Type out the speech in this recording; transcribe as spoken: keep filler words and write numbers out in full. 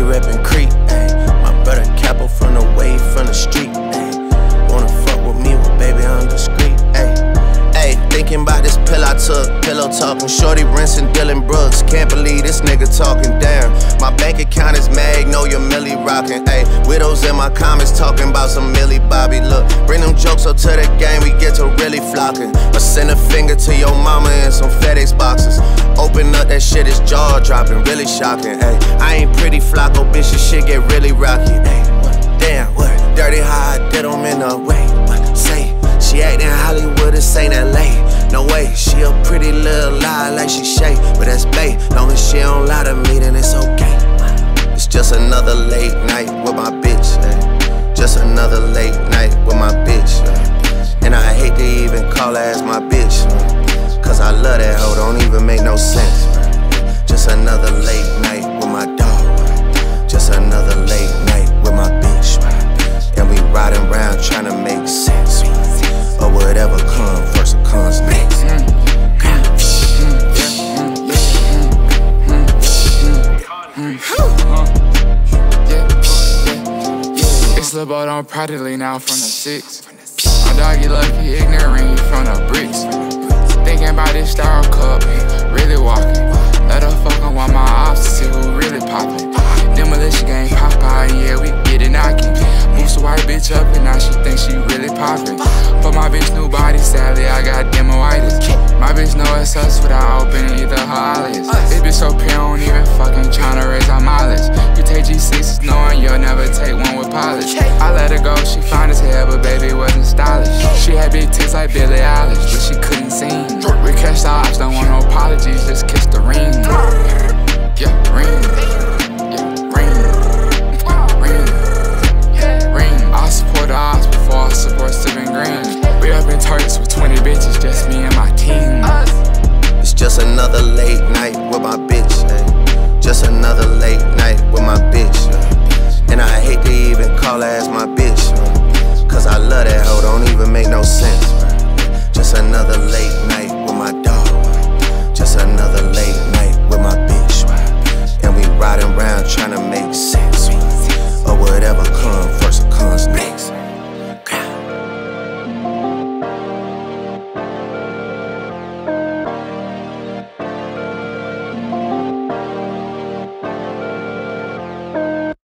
Uzi reppin' Creek, ayy. My brother Capo from the wave, from the street, ayy. Wanna fuck with me, well baby I'm discreet, ayy. Ayy, thinking about this pill I took, pillow talking, shorty rinsing Dylan Brooks. Can't believe this nigga talking, damn. My bank account is mag, know your Millie rockin', ayy. Widows in my comments talking about some Millie Bobby, look. Bring them jokes up to the game, we get to really flockin'. Or send a finger to your mama in some FedEx boxes. Open up, that shit is jaw-dropping, really shocking, ayy. I ain't pretty Flocko, bitch, this shit get really rocky, ayy. What? Damn, what? Dirty how I did them in a way, what? Say, she act in Hollywood, this ain't L A. No way, she a pretty little lie like she Shay, but that's bae. Long as she don't lie to me, then it's okay. It's just another late night with my bitch, ayy. Just another late night with my bitch, ayy. And I hate to even call her as my bitch, ayy. Cause I love that hoe, don't even make no sense. Just another late night with my dog. Just another late night with my bitch. And we riding around tryna make sense. Or whatever comes first or comes next. It's the boat on proudly now from the six. My dog, you lucky, ignorant, you from the bricks. Thinking about this star cup, really walking. Let her fuckin' want my ops to see who really poppin'. Demolition game, Popeye, yeah, we get it knockin'. Moves the white bitch up and now she thinks she really poppin'. But my bitch new body, sadly, I got demoitis. My bitch know it's us without opening either her eyelids. This bitch so pure, I don't even fucking tryna raise our mileage. You take G sixes knowing you'll never take one with polish. I let her go, she fine as hell, but baby wasn't stylish. She had big tits like Billie Eilish, but she couldn't sing. We catch the ops, don't want no apologies, just kiss the ring. Yeah, ring. Yeah, ring. Yeah, ring. Yeah, ring. I support the ops before I support Steven Green. We up in Turks with twenty bitches, just me and my team. It's just another late night with my bitch, ayy. Just another late night with my bitch, ayy. And I hate to even call her as my bitch, ayy. Cause I love that hoe, don't even make no sense, ayy. Just another late night with my dog, just another late night with my bitch, and we riding around trying to make sense, or whatever comes.